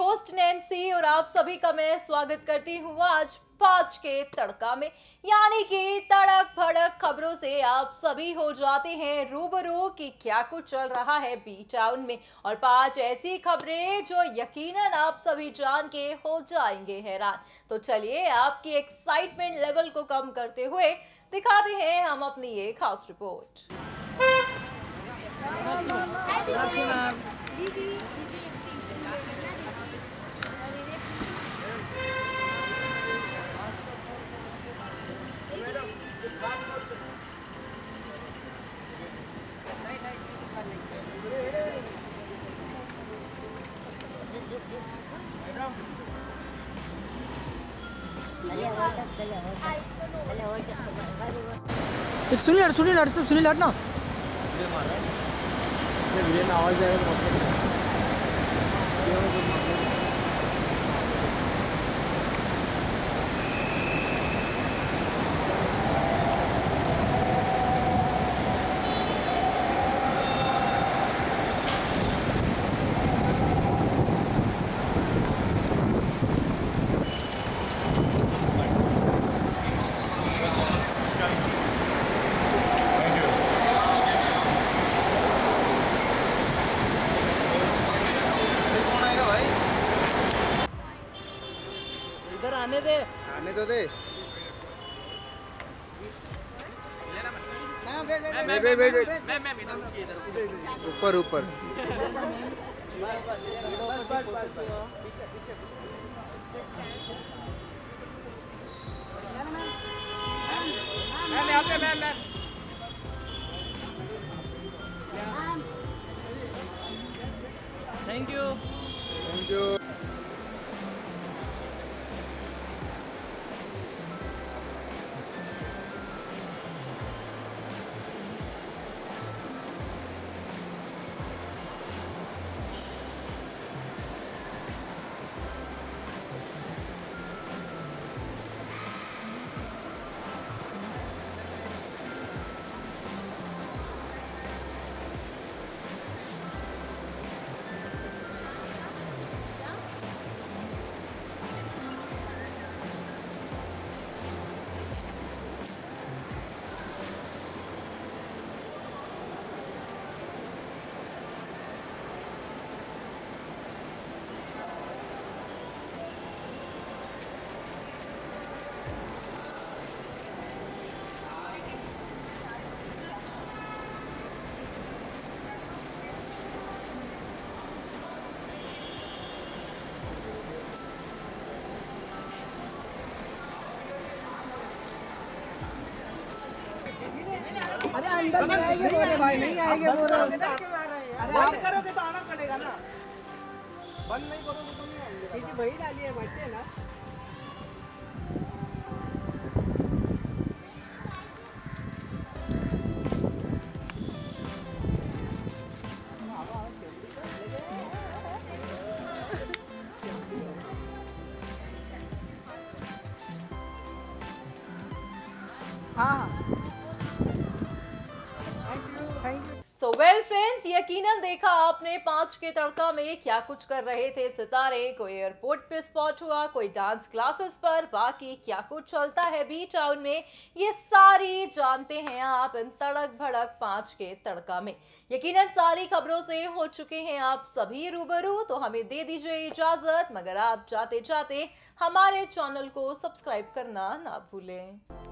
Host Nancy और आप सभी का मैं स्वागत करती हूँ आज 5 के तड़का में, यानी कि तड़क भड़क खबरों से आप सभी हो जाते हैं रूबरू कि क्या कुछ चल रहा है बी टाउन में। और 5 ऐसी खबरें जो यकीनन आप सभी जान के हो जाएंगे हैरान। तो चलिए आपकी एक्साइटमेंट लेवल को कम करते हुए दिखाते हैं हम अपनी ये खास रिपोर्ट। एक सुनील हट ना आवाज आएगा। आने दो दे मैं ऊपर थैंक यू। अरे अंदर नहीं आएंगे बोले भाई, नहीं आएंगे बोले। अरे आप करोगे तो आना पड़ेगा ना, बंद नहीं करोगे तो नहीं आएंगे। किसी वही डाली है बच्चे ना। हाँ So well friends, यकीनन देखा आपने 5 के तड़का में क्या कुछ कर रहे थे सितारे। कोई एयरपोर्ट पे स्पॉट हुआ, कोई डांस क्लासेस पर, बाकी क्या कुछ चलता है बी टाउन में ये सारी जानते हैं आप इन तड़क भड़क 5 के तड़का में। यकीनन सारी खबरों से हो चुके हैं आप सभी रूबरू। तो हमें दे दीजिए इजाज़त, मगर आप जाते जाते हमारे चैनल को सब्सक्राइब करना ना भूलें।